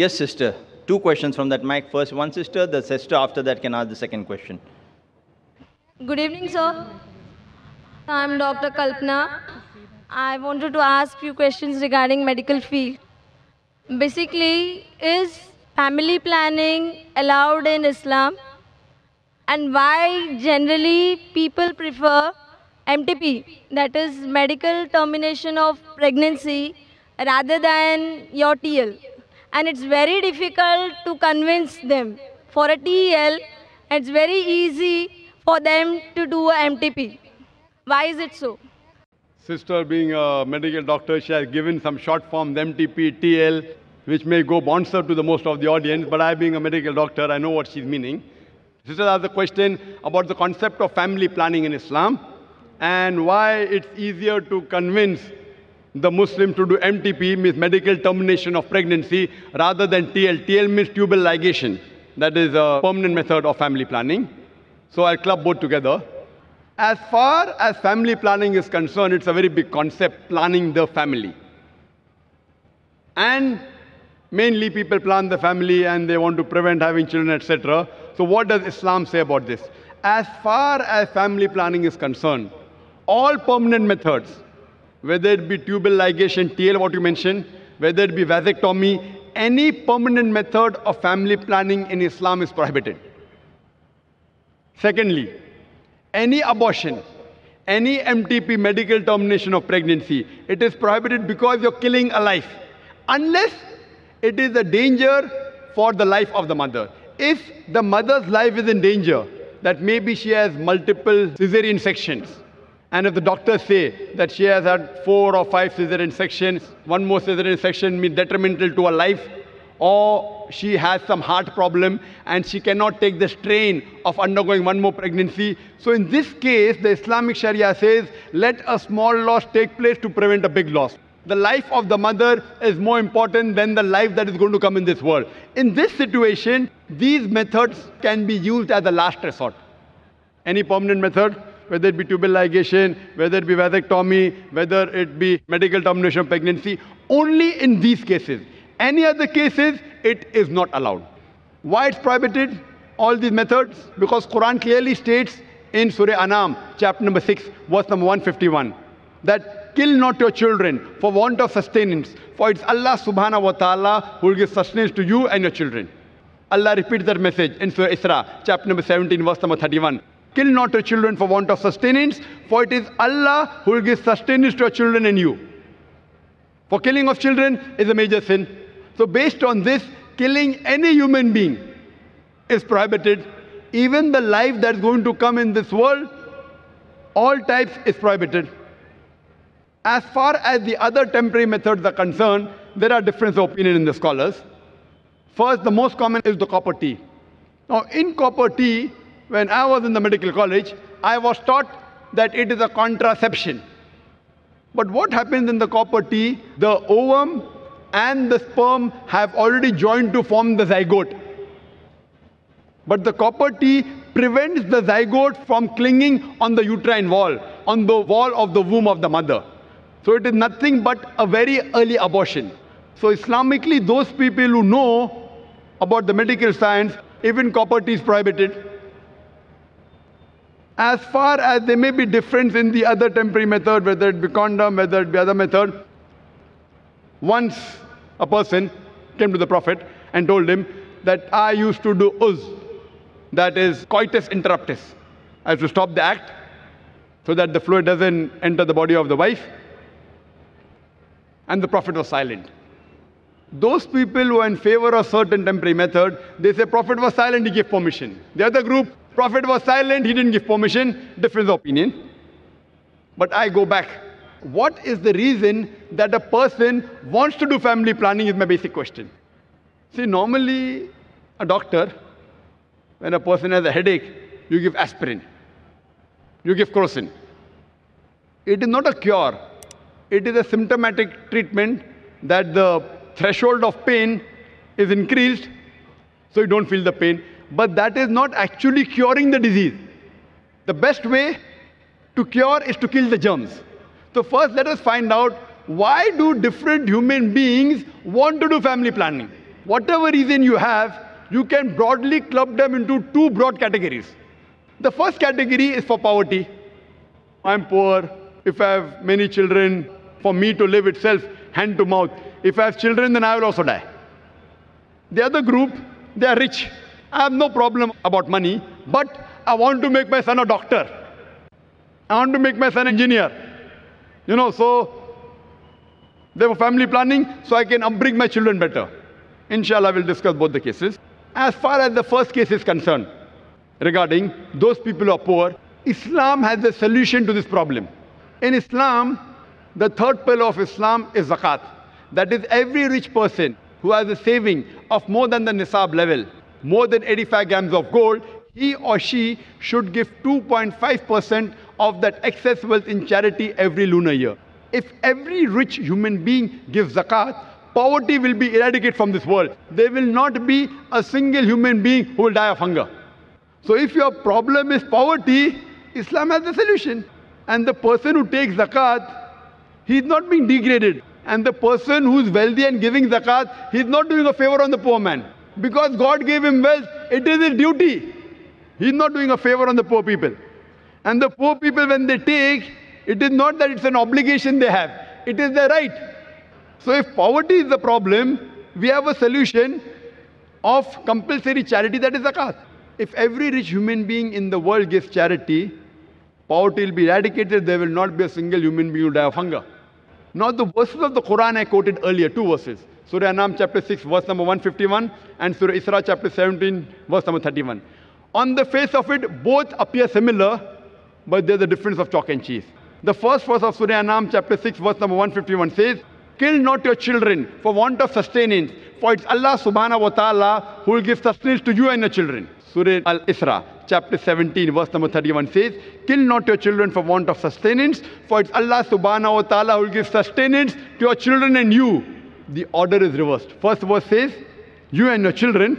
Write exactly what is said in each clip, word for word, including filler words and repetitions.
Yes, sister. Two questions from that mic. First, one sister, the sister after that can ask the second question. Good evening, sir. I'm Doctor Kalpana. I wanted to ask few questions regarding medical field. Basically, is family planning allowed in Islam? And why generally people prefer M T P, that is medical termination of pregnancy, rather than your T L? And it's very difficult to convince them for a T E L. It's very easy for them to do a M T P. Why is it so? Sister, being a medical doctor, she has given some short forms, M T P, T L, which may go bouncer to the most of the audience, but I, being a medical doctor, I know what she's meaning. Sister asked the question about the concept of family planning in Islam and why it's easier to convince the Muslim to do M T P, means medical termination of pregnancy, rather than T L. T L means tubal ligation. That is a permanent method of family planning. So I'll club both together. As far as family planning is concerned, it's a very big concept, planning the family. And mainly people plan the family and they want to prevent having children, et cetera. So what does Islam say about this? As far as family planning is concerned, all permanent methods, whether it be tubal ligation, T L, what you mentioned, whether it be vasectomy, any permanent method of family planning in Islam is prohibited. Secondly, any abortion, any M T P, medical termination of pregnancy, it is prohibited because you're killing a life, unless it is a danger for the life of the mother. If the mother's life is in danger, that maybe she has multiple cesarean sections, and if the doctors say that she has had four or five cesarean sections, one more cesarean section means detrimental to her life, or she has some heart problem and she cannot take the strain of undergoing one more pregnancy. So in this case, the Islamic Sharia says, let a small loss take place to prevent a big loss. The life of the mother is more important than the life that is going to come in this world. In this situation, these methods can be used as a last resort. Any permanent method, whether it be tubal ligation, whether it be vasectomy, whether it be medical termination of pregnancy, only in these cases. Any other cases, it is not allowed. Why it's prohibited, all these methods? Because Quran clearly states in Surah Anam, chapter number six, verse number one fifty-one, that kill not your children for want of sustenance, for it's Allah subhanahu wa ta'ala who will give sustenance to you and your children. Allah repeats that message in Surah Isra, chapter number seventeen, verse number thirty-one. Kill not your children for want of sustenance, for it is Allah who will give sustenance to your children and you. For killing of children is a major sin. So based on this, killing any human being is prohibited. Even the life that's going to come in this world, all types is prohibited. As far as the other temporary methods are concerned, there are differences of opinion in the scholars. First, the most common is the copper tea. Now, in copper tea, when I was in the medical college, I was taught that it is a contraception. But what happens in the copper tea? The ovum and the sperm have already joined to form the zygote. But the copper tea prevents the zygote from clinging on the uterine wall, on the wall of the womb of the mother. So it is nothing but a very early abortion. So Islamically, those people who know about the medical science, even copper tea is prohibited. As far as there may be difference in the other temporary method, whether it be condom, whether it be other method, once a person came to the Prophet and told him that I used to do uz, that is coitus interruptus. I used to stop the act so that the fluid doesn't enter the body of the wife. And the Prophet was silent. Those people who are in favor of certain temporary method, they say Prophet was silent, he gave permission. The other group, Prophet was silent, he didn't give permission. Difference of opinion. But I go back. What is the reason that a person wants to do family planning is my basic question. See, normally a doctor, when a person has a headache, you give aspirin, you give crocin. It is not a cure. It is a symptomatic treatment that the threshold of pain is increased, so you don't feel the pain. But that is not actually curing the disease. The best way to cure is to kill the germs. So first, let us find out, why do different human beings want to do family planning? whatever reason you have, you can broadly club them into two broad categories. The first category is for poverty. I'm poor. If I have many children, for me to live itself, hand to mouth. If I have children, then I will also die. The other group, they are rich. I have no problem about money, but I want to make my son a doctor. I want to make my son an engineer. You know, so they were family planning, so I can upbring my children better. Inshallah, we'll discuss both the cases. As far as the first case is concerned, regarding those people who are poor, Islam has a solution to this problem. In Islam, the third pillar of Islam is zakat. That is, every rich person who has a saving of more than the nisab level, more than eighty-five grams of gold, he or she should give two point five percent of that excess wealth in charity every lunar year. If every rich human being gives zakat, poverty will be eradicated from this world. There will not be a single human being who will die of hunger. So if your problem is poverty, Islam has a solution. And the person who takes zakat, he is not being degraded. And the person who is wealthy and giving zakat, he is not doing a favor on the poor man. Because God gave him wealth, it is his duty. He is not doing a favor on the poor people. And the poor people, when they take, it is not that it's an obligation they have. It is their right. So if poverty is the problem, we have a solution of compulsory charity, that is zakat. If every rich human being in the world gives charity, poverty will be eradicated. There will not be a single human being who will die of hunger. Now the verses of the Quran I quoted earlier, two verses. Surah Anam chapter six, verse number one fifty-one, and Surah Isra chapter seventeen, verse number thirty-one. On the face of it, both appear similar, but there's a difference of chalk and cheese. The first verse of Surah Anam chapter six, verse number one fifty-one says, "Kill not your children for want of sustenance, for it's Allah subhanahu wa ta'ala who will give sustenance to you and your children." Surah al-Isra chapter seventeen, verse number thirty-one says, "Kill not your children for want of sustenance, for it's Allah subhanahu wa ta'ala who will give sustenance to your children and you." The order is reversed. First verse says, "You and your children."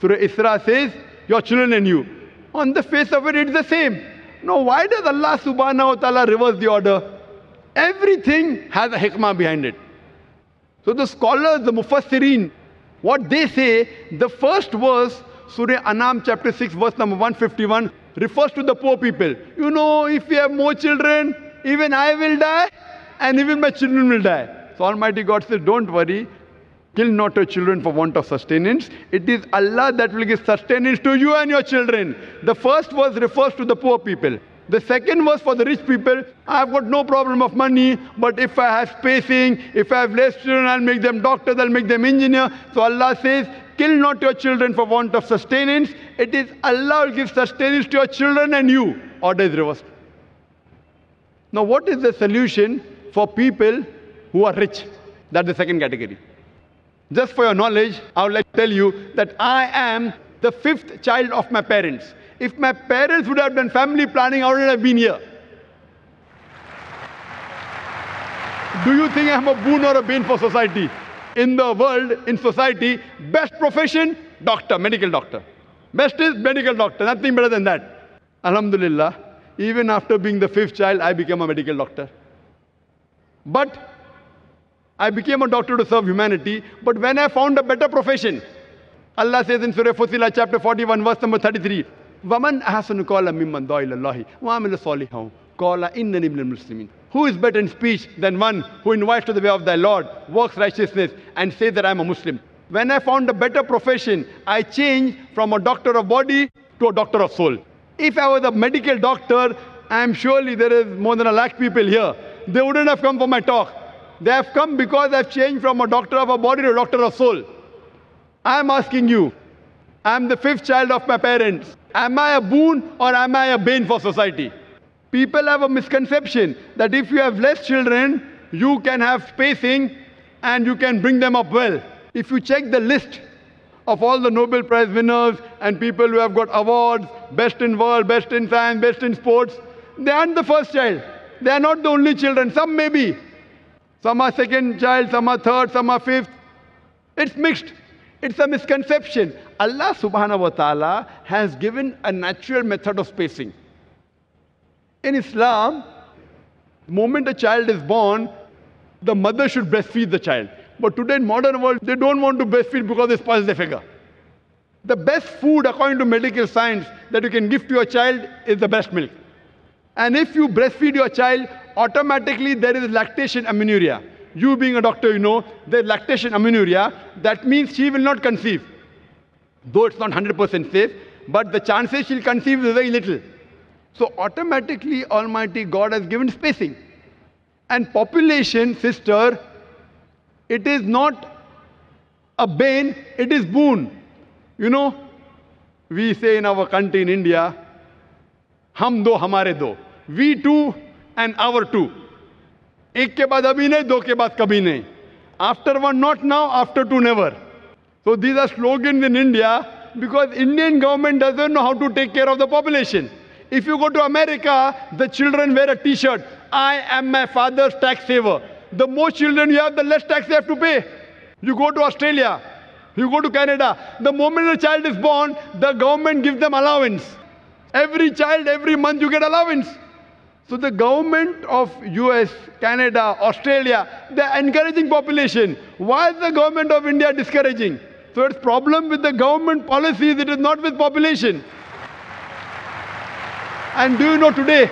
Surah Isra says, "Your children and you." On the face of it, it's the same. Now, why does Allah subhanahu wa ta'ala reverse the order? Everything has a hikmah behind it. So the scholars, the mufassireen, what they say, the first verse, Surah Anam chapter six, verse number one fifty-one, refers to the poor people. You know, if we have more children, even I will die, and even my children will die. So Almighty God says, don't worry, kill not your children for want of sustenance. It is Allah that will give sustenance to you and your children. The first verse refers to the poor people. The second verse for the rich people, I've got no problem of money, but if I have spacing, if I have less children, I'll make them doctors, I'll make them engineers. So Allah says, kill not your children for want of sustenance. It is Allah will give sustenance to your children and you. Order is reversed. Now what is the solution for people who are rich? That's the second category. Just for your knowledge, I would like to tell you that I am the fifth child of my parents. If my parents would have done family planning, I wouldn't have been here. Do you think I'm a boon or a bane for society? In the world, in society, best profession, doctor, medical doctor. Best is medical doctor, nothing better than that. Alhamdulillah, even after being the fifth child, I became a medical doctor. But I became a doctor to serve humanity, but when I found a better profession, Allah says in Surah Fusilah chapter forty-one, verse number thirty-three, وَمَنْ أَحَسَنُ قَالَ مِمَّنْ دَعَا إِلَى اللَّهِ وَعَمِلَ صَالِحًا قَالَ إِنَّنِي مِنَ الْمُسْلِمِينَ. Who is better in speech than one who invites to the way of thy Lord, works righteousness, and says that I am a Muslim? When I found a better profession, I changed from a doctor of body to a doctor of soul. If I was a medical doctor, I am surely there is more than a lakh people here. They wouldn't have come for my talk. They have come because I have changed from a doctor of a body to a doctor of soul. I am asking you, I am the fifth child of my parents. Am I a boon or am I a bane for society? People have a misconception that if you have less children, you can have spacing and you can bring them up well. If you check the list of all the Nobel Prize winners and people who have got awards, best in world, best in science, best in sports, they aren't the first child. They are not the only children. Some may be. Some are second child, some are third, some are fifth. It's mixed. It's a misconception. Allah subhanahu wa ta'ala has given a natural method of spacing. In Islam, the moment a child is born, the mother should breastfeed the child. But today in modern world, they don't want to breastfeed because they spoil their figure. The best food, according to medical science, that you can give to your child is the breast milk. And if you breastfeed your child, automatically there is lactation amenorrhea. You being a doctor, you know, there's lactation amenorrhea. That means she will not conceive. Though it's not one hundred percent safe, but the chances she'll conceive is very little. So automatically, Almighty God has given spacing. And population, sister, it is not a bane, it is boon. You know, we say in our country, in India, Hum do, hamare do. We too and our too. Ek ke baad abhi nahi, do ke baad kabhi nahi. After one, not now, after two, never. So these are slogans in India because Indian government doesn't know how to take care of the population. If you go to America, the children wear a t-shirt. I am my father's tax saver. The more children you have, the less tax you have to pay. You go to Australia, you go to Canada. The moment a child is born, the government gives them allowance. Every child, every month you get allowance. So the government of U S, Canada, Australia, they're encouraging population. Why is the government of India discouraging? So it's problem with the government policies, it is not with population. And do you know today,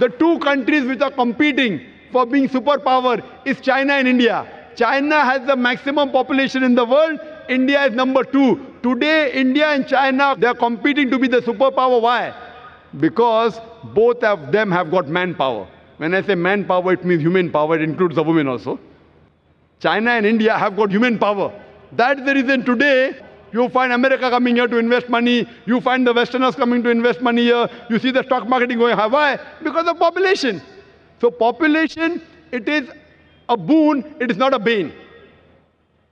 the two countries which are competing for being superpower is China and India. China has the maximum population in the world, India is number two. Today, India and China, they are competing to be the superpower. Why? Because both of them have got manpower. When I say manpower, it means human power. It includes the women also. China and India have got human power. That's the reason today you find America coming here to invest money. You find the Westerners coming to invest money here. You see the stock marketing going high. Why? Because of population. So population, it is a boon. It is not a bane.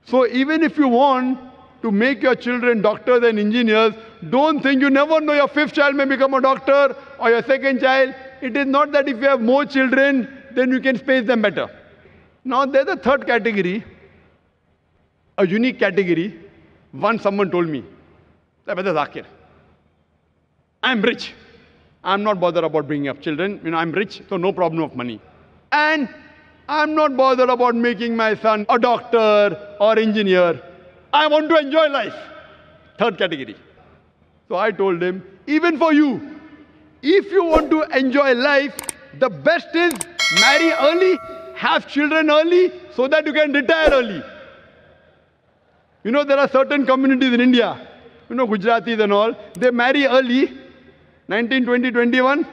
So even if you want to make your children doctors and engineers, don't think you never know your fifth child may become a doctor or your second child. It is not that if you have more children, then you can space them better. Now there's a third category, a unique category. Once someone told me, Doctor Zakir, I'm rich. I'm not bothered about bringing up children. You know, I'm rich, so no problem of money. And I'm not bothered about making my son a doctor or engineer. I want to enjoy life. Third category. So I told him, even for you, if you want to enjoy life, the best is marry early, have children early, so that you can retire early. You know, there are certain communities in India, you know, Gujaratis and all, they marry early, nineteen, twenty, twenty-one.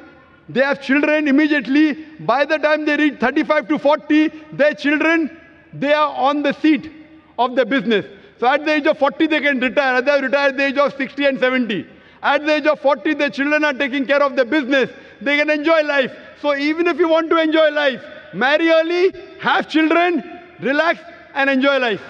They have children immediately. By the time they reach thirty-five to forty, their children, they are on the seat of their business. So at the age of forty, they can retire. They retire at the age of sixty and seventy. At the age of forty, their children are taking care of their business. They can enjoy life. So even if you want to enjoy life, marry early, have children, relax, and enjoy life.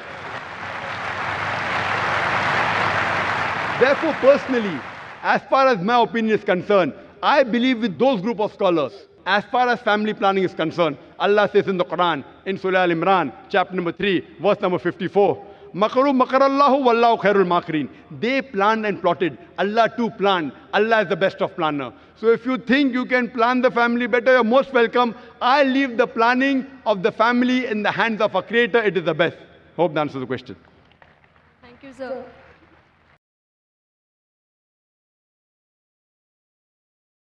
Therefore, personally, as far as my opinion is concerned, I believe with those group of scholars, as far as family planning is concerned, Allah says in the Quran, in Surah al-Imran, chapter number three, verse number fifty-four, Makaru makarallahu wallahu khairul makirin. They planned and plotted. Allah too planned. Allah is the best of planner. So if you think you can plan the family better, you're most welcome. I leave the planning of the family in the hands of a creator. It is the best. Hope that answers the question. Thank you, sir.